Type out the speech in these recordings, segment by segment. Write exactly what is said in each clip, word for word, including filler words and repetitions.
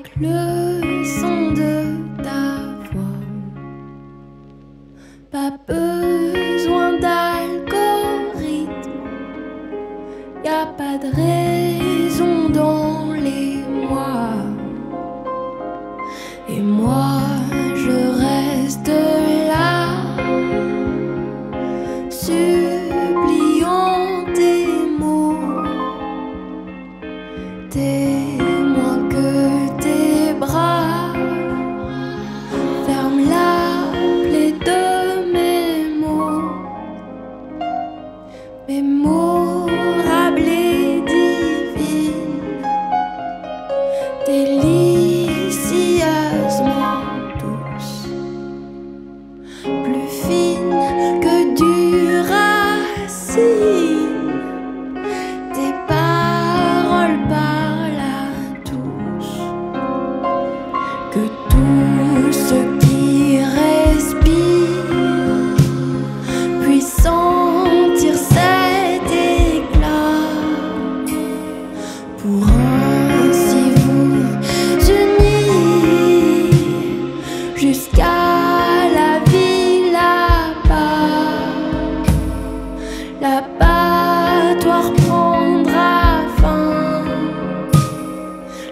avec le son de ta voix. Pas besoin d'algorithme, y a pas de raison dans les mois. Et moi, je reste là, suppliant tes mots, tes moins que tes bras. Ferme la plaie de mes mots, mes mots rablés divines, délicieusement douces, plus fines que du racine. Que tout ce qui respire puisse sentir cet éclat. Pour ainsi vous unir jusqu'à la vie là-bas. L'abattoir prendra fin,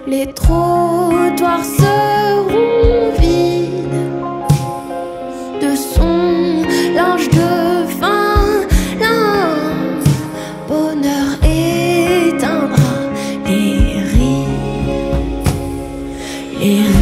les trottoirs se yeah.